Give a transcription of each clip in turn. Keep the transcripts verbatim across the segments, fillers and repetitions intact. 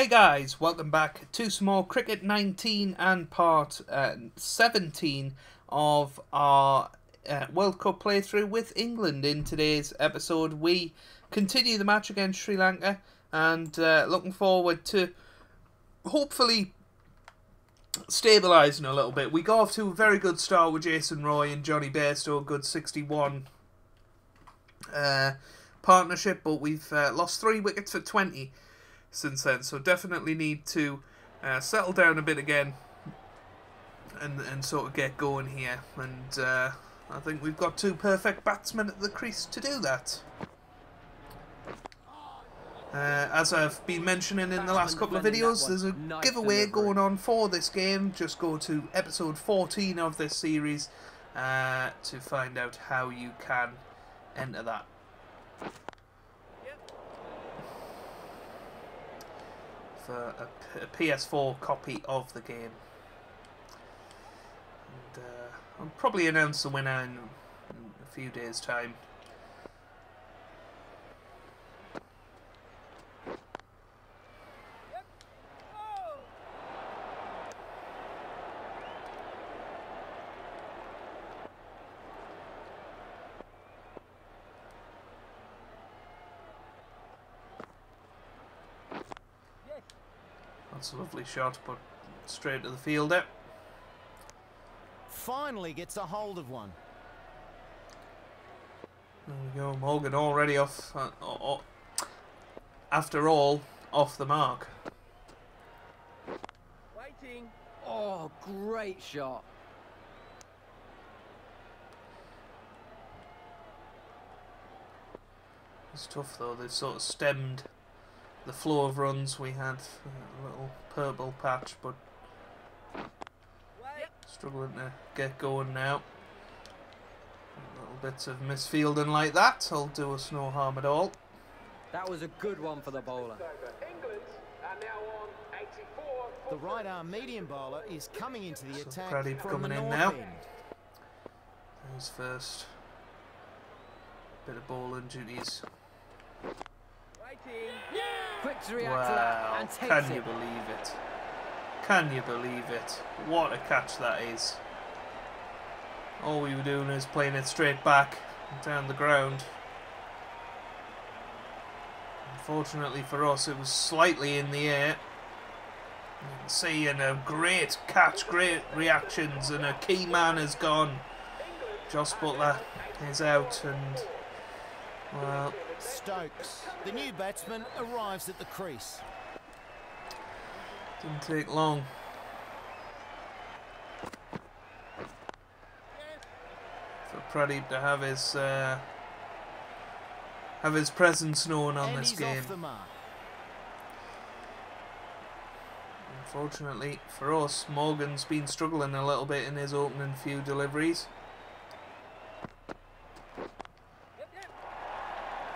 Hey guys, welcome back to some more Cricket nineteen and part uh, seventeen of our uh, World Cup playthrough with England. In today's episode we continue the match against Sri Lanka and uh, looking forward to hopefully stabilising a little bit. We got off to a very good start with Jason Roy and Jonny Bairstow, good sixty-one uh, partnership, but we've uh, lost three wickets for twenty. Since then, so definitely need to uh, settle down a bit again and and sort of get going here. And uh, I think we've got two perfect batsmen at the crease to do that. Uh, as I've been mentioning in the last couple of videos, there's a giveaway going on for this game. Just go to episode fourteen of this series uh, to find out how you can enter that. For a, a P S four copy of the game. And, uh, I'll probably announce the winner in, in a few days' time. That's a lovely shot, but straight to the fielder. Finally gets a hold of one. There we go, Morgan already off. Uh, oh, oh. After all, off the mark. Waiting. Oh, great shot. It's tough though. They've sort of stemmed the flow of runs. We had a little purple patch, but struggling to get going now. Little bits of misfielding like that will do us no harm at all. That was a good one for the bowler. England are now on eighty-four. The right arm medium bowler is coming into the so attack. Pradeep coming in now. His first bit of bowling duties. Yeah. Quick to react wow. to that and takes Can you it. believe it? Can you believe it? What a catch that is. All we were doing is playing it straight back and down the ground. Unfortunately for us, it was slightly in the air. You can see, and a great catch, great reactions, and a key man is gone. Joss Butler is out, and well, Stokes, the new batsman, arrives at the crease. Didn't take long. For Pradeep to have his uh, have his presence known on and this game. Unfortunately for us, Morgan's been struggling a little bit in his opening few deliveries.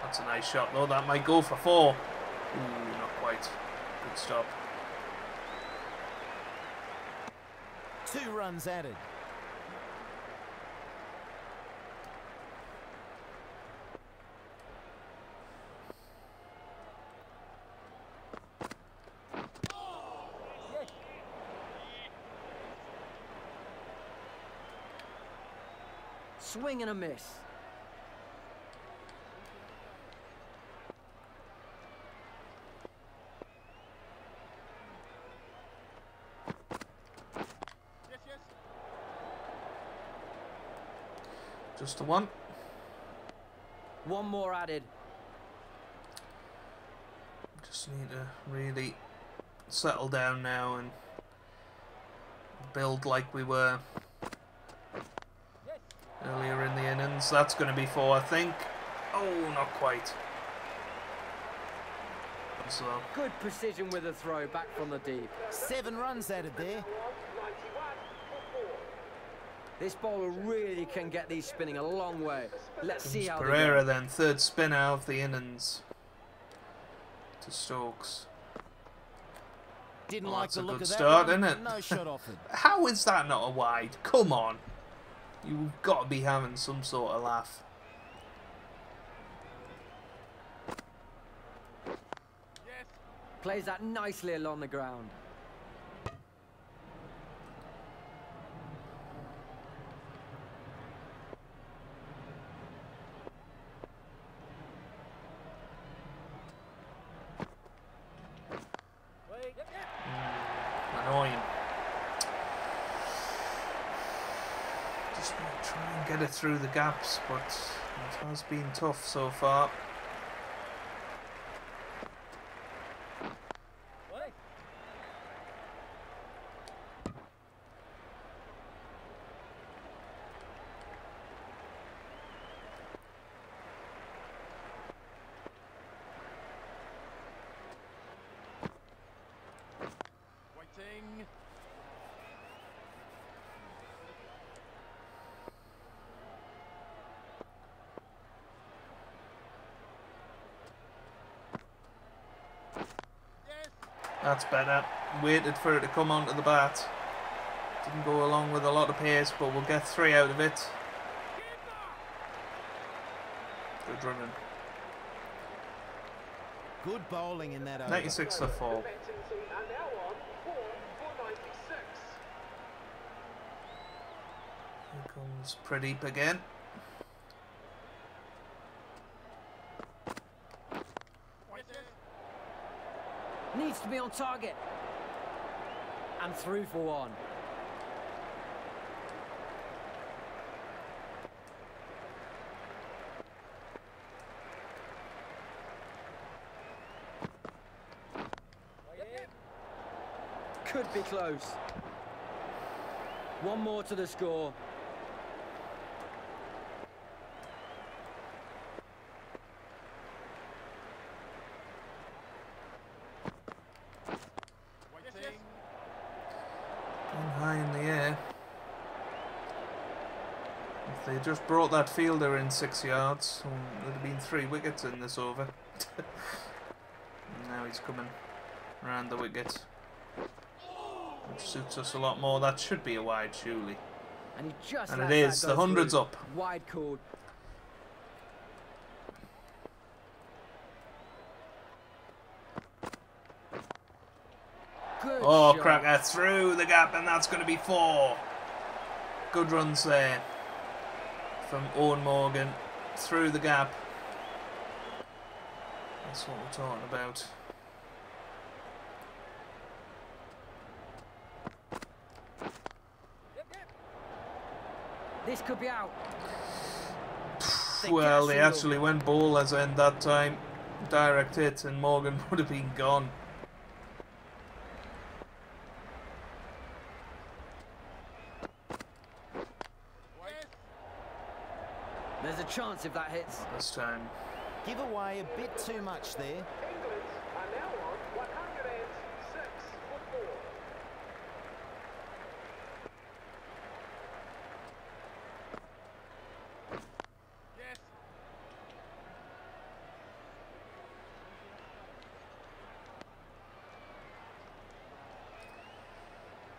That's a nice shot though, that might go for four. Ooh, not quite. Good stop. Two runs added. Swing and a miss. Just the one. One more added. Just need to really settle down now and build like we were earlier in the innings. That's going to be four, I think. Oh, not quite. So. Good precision with a throw back from the deep. Seven runs added there. This bowler really can get these spinning a long way. Let's see how Pereira then, third spinner of the innings. To Stokes. Didn't well, like the look of that. That's a good start, isn't it? No shot offered. How is that not a wide? Come on. You've got to be having some sort of laugh. Yes. Plays that nicely along the ground. Annoying. Just want to try and get it through the gaps, but it has been tough so far. That's better. Waited for it to come onto the bat. Didn't go along with a lot of pace, but we'll get three out of it. Good running. Good bowling in that over. ninety-six for four. Here comes Pradeep again. Needs to be on target. And through for one. Could be close. One more to the score. Just brought that fielder in six yards, so there'd have been three wickets in this over. Now he's coming round the wicket, which suits us a lot more. That should be a wide, surely. And, he just and it is. The hundred's up. Wide called. Good oh, shot. Cracker through the gap, and that's going to be four. Good runs there. From Eoin Morgan through the gap. That's what we're talking about. This could be out. Well, they actually went bowlers end that time. Direct hit, and Morgan would have been gone. There's a chance if that hits. This time. Give away a bit too much there. England are now on one hundred and six for four. Yes.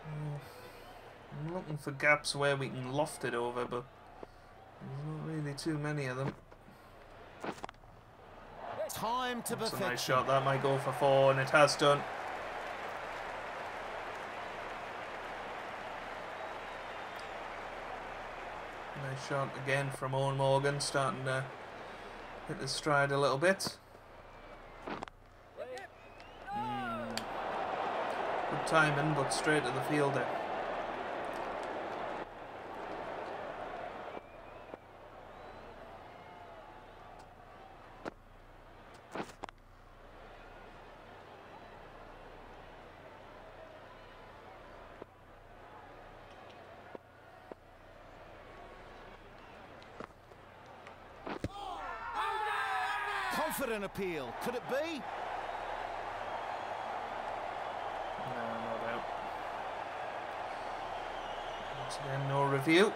Oh, I'm looking for gaps where we can loft it over, but too many of them. Time to That's a nice shot. That might go for four, and it has done. Nice shot again from Eoin Morgan, starting to hit the stride a little bit. Mm. Good timing, but straight to the fielder. Confident appeal. Could it be? No, not out. Once again, no review.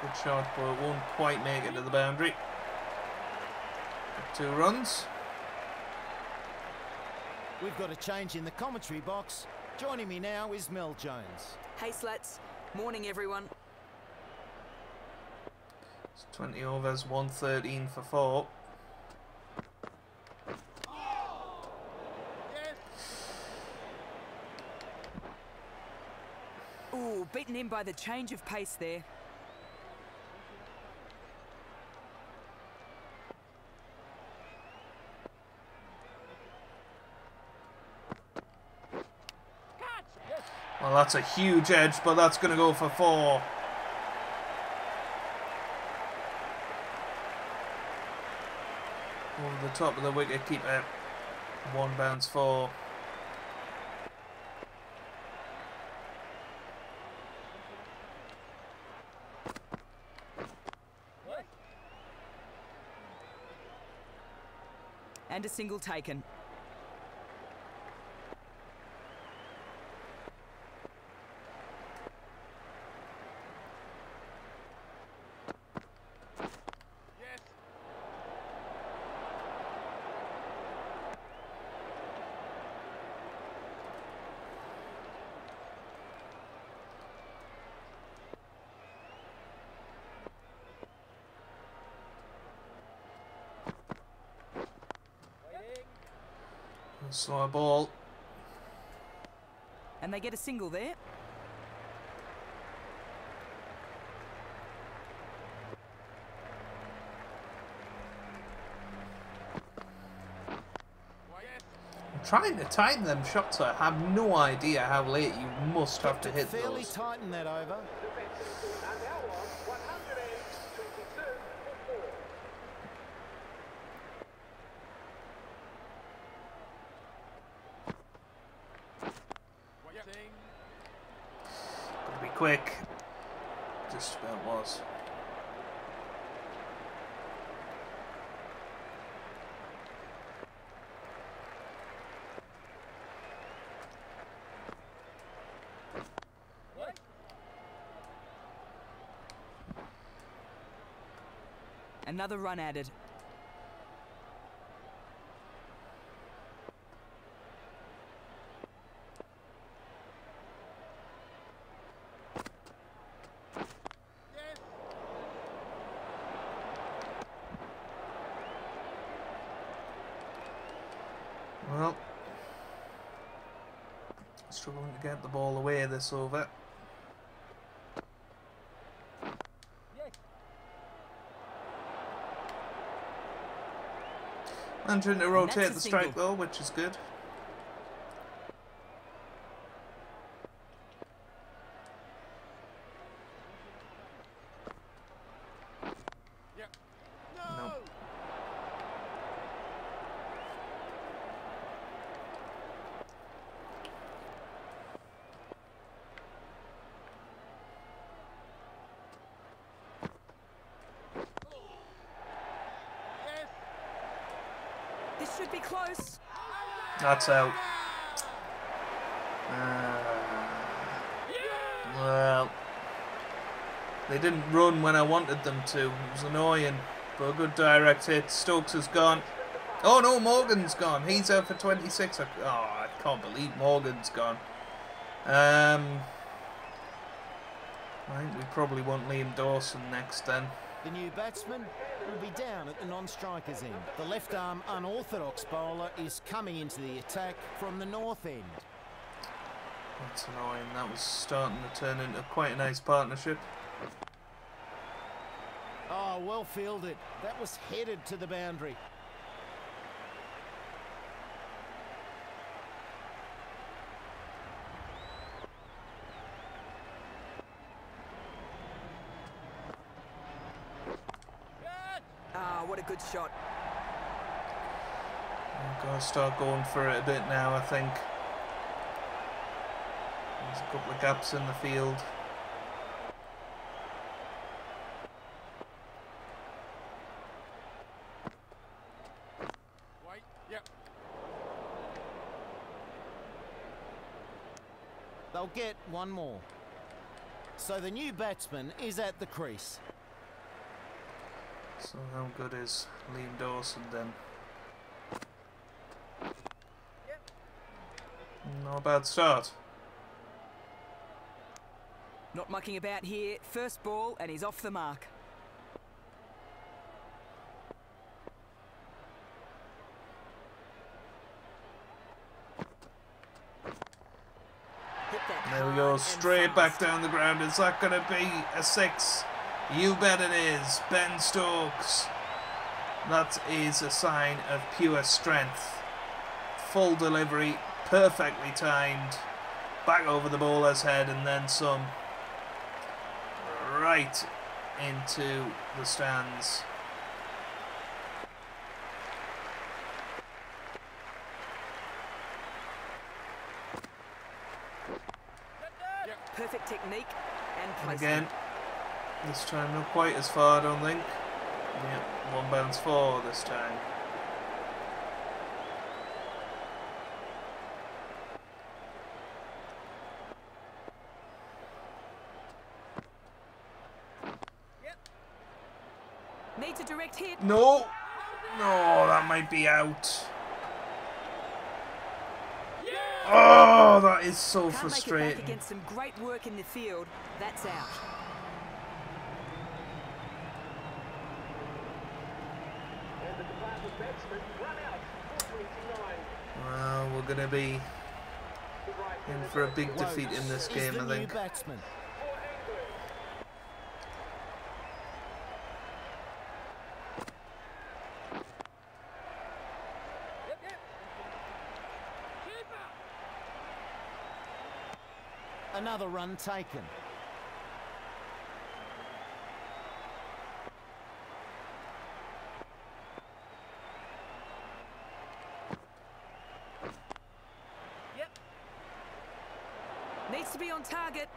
Good shot, but it won't quite make it to the boundary. Two runs. We've got a change in the commentary box. Joining me now is Mel Jones. Hey, Slats. Morning, everyone. It's twenty overs, one thirteen for four. Ooh, beaten in by the change of pace there. Well, that's a huge edge, but that's going to go for four. Over the top of the wicket keeper. One bounce four. And a single taken. So a ball. And they get a single there. I'm trying to tighten them shots. I have no idea how late you must have to hit fairly those. Tighten that over. Quick, just about was. What? Another run added. Well, struggling to get the ball away this over. Yes. Managing to rotate the strike though, which is good. Should be close. That's out. Uh, well, they didn't run when I wanted them to. It was annoying, but a good direct hit. Stokes is gone. Oh no, Morgan's gone. He's out for twenty-six. Oh, I can't believe Morgan's gone. Um, I think we probably want Liam Dawson next then. The new batsman will be down at the non-striker's end. The left-arm unorthodox bowler is coming into the attack from the north end. That's annoying. That was starting to turn into quite a nice partnership. Oh, well fielded. That was headed to the boundary. Good shot. I'm going to start going for it a bit now, I think. There's a couple of gaps in the field. Wait. Yep. They'll get one more. So the new batsman is at the crease. So how good is Liam Dawson then? Yep. Not a bad start. Not mucking about here. First ball and he's off the mark. goes straight back down the ground. Is that going to be a six? You bet it is. Ben Stokes. That is a sign of pure strength. Full delivery, perfectly timed. Back over the bowler's head and then some. Right into the stands. Perfect technique and placement. Again, this time not quite as far, I don't think. Yep, one bounce four this time. Yep. Made a direct hit. No, no, that might be out. Oh, that is so frustrating. Against some great work in the field, that's out. Well, we're going to be in for a big defeat in this game, I think. Another run taken. Yep. Needs to be on target.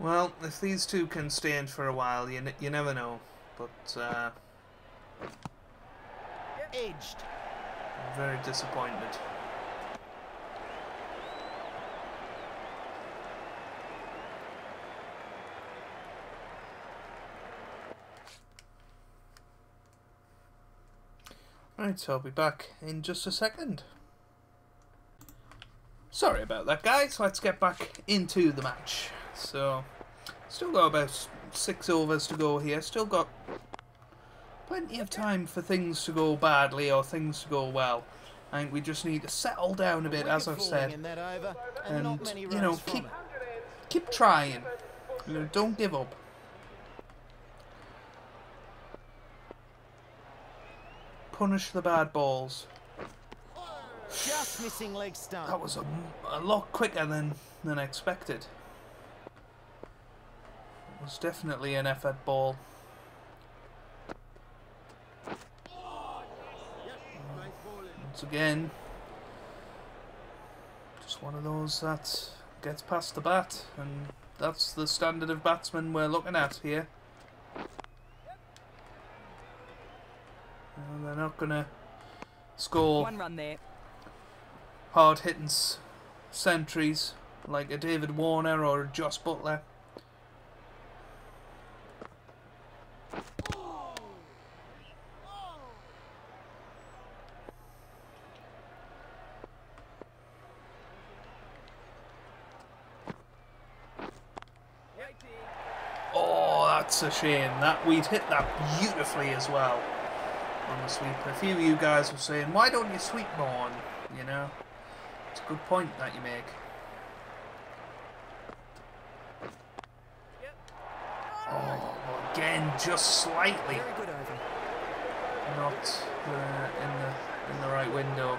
Well, if these two can stand for a while, you, n you never know. But, uh... Edged. I'm very disappointed. Alright, so I'll be back in just a second. Sorry about that, guys. Let's get back into the match. So, still got about six overs to go here. Still got plenty of time for things to go badly or things to go well. I think we just need to settle down a bit, as I've said, and, you know, keep keep trying. You know, don't give up. Punish the bad balls. Just missing leg stump. That was a, a lot quicker than than expected. It was definitely an effort ball. Once again, just one of those that gets past the bat, and that's the standard of batsman we're looking at here. And they're not going to score one run there. Hard-hitting sentries like a David Warner or a Joss Butler. A shame that we'd hit that beautifully as well on the sweep. A few of you guys were saying, why don't you sweep more on? You know, it's a good point that you make. Oh, again, just slightly not uh, in the in the right window.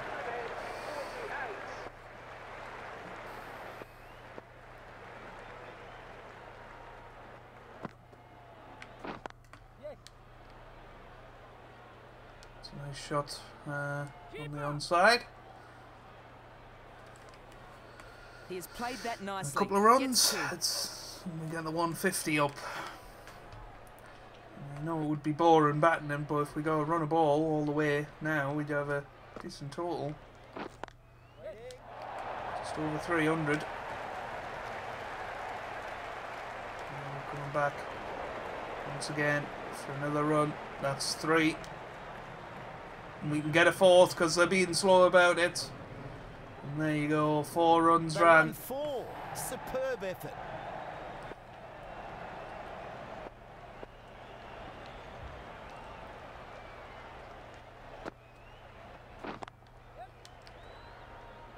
Nice shot uh, on the onside. He has played that nicely. A couple of runs. Let's get the one fifty up. I know it would be boring batting him, but if we go run a ball all the way now, we'd have a decent total. Just over three hundred. Coming back once again for another run. That's three. And we can get a fourth because they're being slow about it. And there you go, four runs they're ran. Four. Superb effort.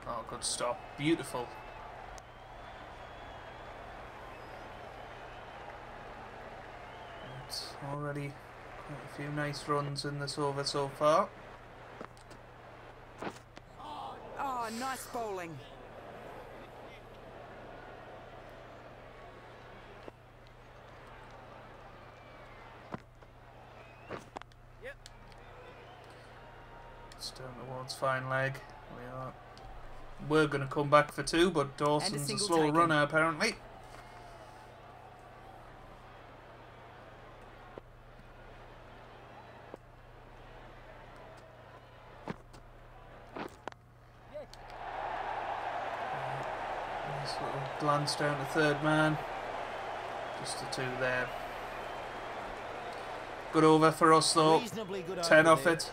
Oh, good stop. Beautiful. It's already quite a few nice runs in this over so far. Oh, oh nice bowling. Yep. It's down towards fine leg. We are. We're going to come back for two, but Dawson's a, a slow taken. runner apparently. Yes. Nice little glance down to third man. Just the two there. Good over for us though. Ten off there. it.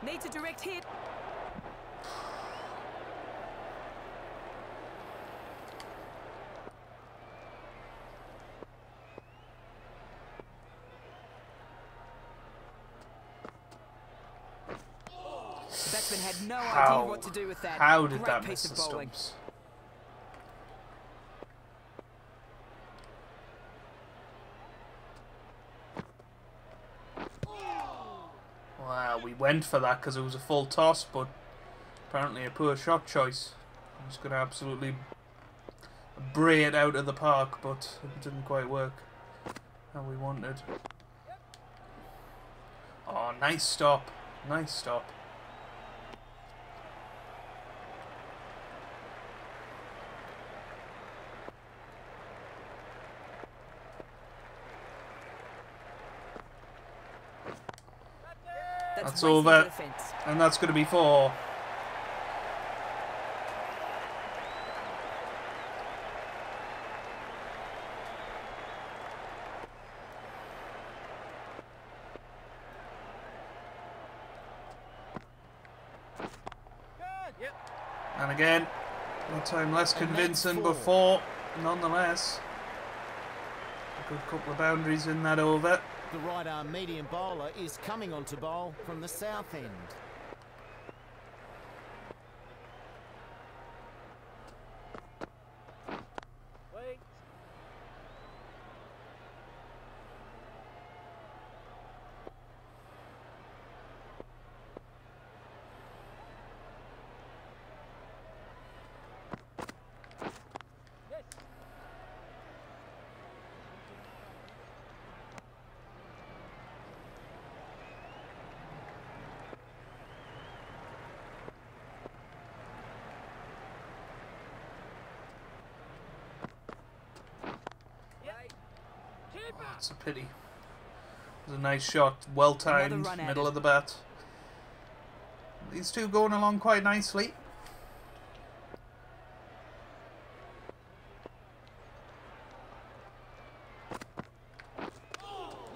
Needs a direct hit. Batsman had no how, idea what to do with that. How did Great that piece miss of the bowling. stumps? Went for that because it was a full toss, but apparently a poor shot choice. I'm just going to absolutely bray it out of the park, but it didn't quite work how we wanted. Oh, nice stop. Nice stop. That's over, and that's going to be four. Yep. And again, that time less convincing, but four nonetheless. A good couple of boundaries in that over. The right arm medium bowler is coming on to bowl from the south end. Wait. Yes. Oh, that's a pity. It was a nice shot, well timed, middle of the bat. These two going along quite nicely. Well,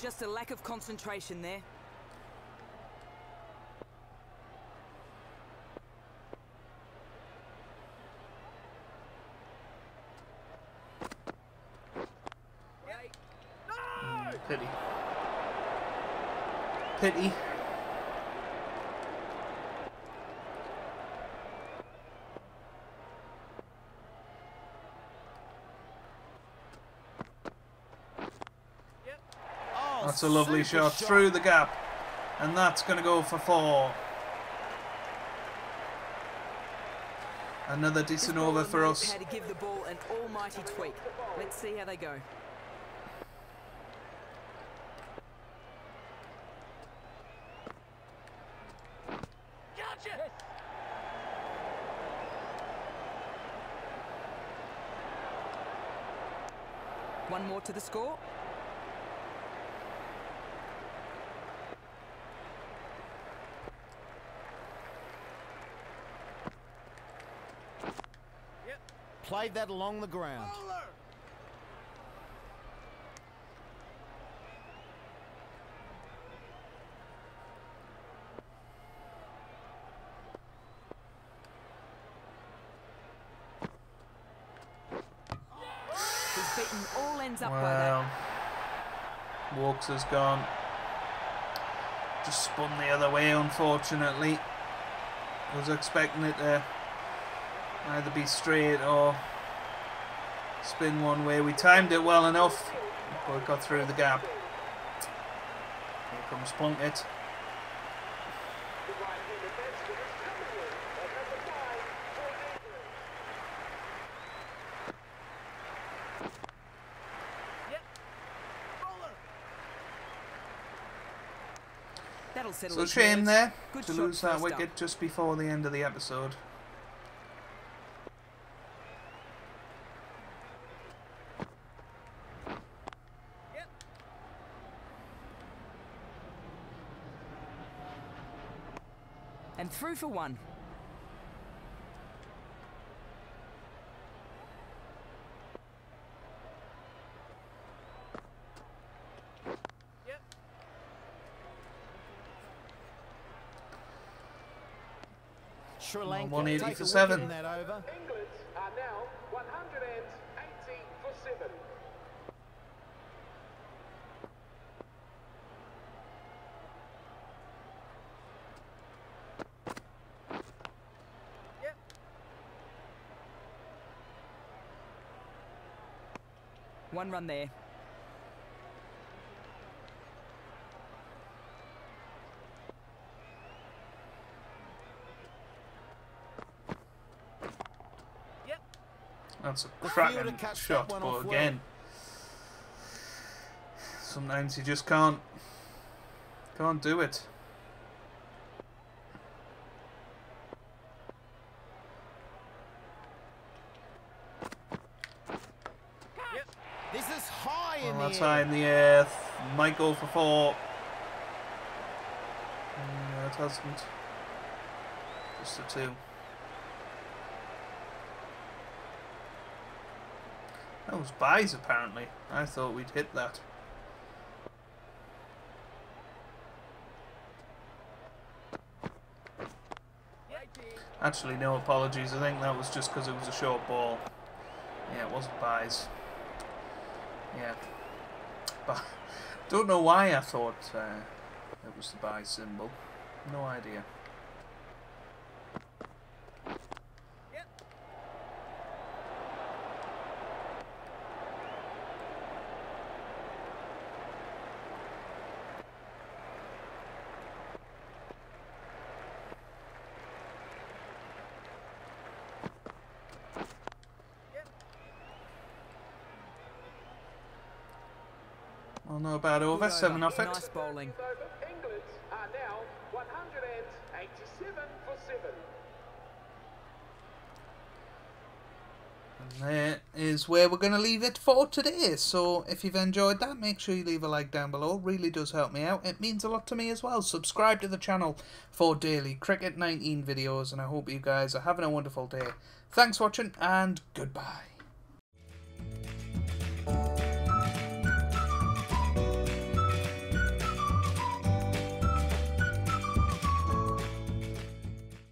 just a lack of concentration there. Pity. Pity. Yep. Oh, that's a lovely shot, shot through the gap, and that's going to go for four. Another decent over for us. How to give the ball an almighty tweak. Let's see how they go. One more to the score. Played that along the ground. He's beaten, all ends up wow. by that. Walks has gone. Just spun the other way, unfortunately. I was expecting it to either be straight or spin one way. We timed it well enough, but it got through the gap. Here comes Plunkett. So a shame there to lose that wicket just before the end of the episode. Yep. And through for one. Sri Lanka one eighty for seven. England are now one hundred eighty for seven. Yep. One run there. That's a cracking shot, but again, sometimes you just can't can't do it. Yep. This is high in the air. That's high in the air. Might go for four. No, it hasn't. Just a two. That was buys, apparently. I thought we'd hit that. Actually, no apologies. I think that was just because it was a short ball. Yeah, it wasn't buys. Yeah. But don't know why I thought uh, it was the buy symbol. No idea. Well, no bad over, seven off it. Nice bowling. England are now one hundred eighty-seven for seven. And there is where we're going to leave it for today. So if you've enjoyed that, make sure you leave a like down below. It really does help me out. It means a lot to me as well. Subscribe to the channel for daily Cricket nineteen videos, and I hope you guys are having a wonderful day. Thanks for watching, and goodbye.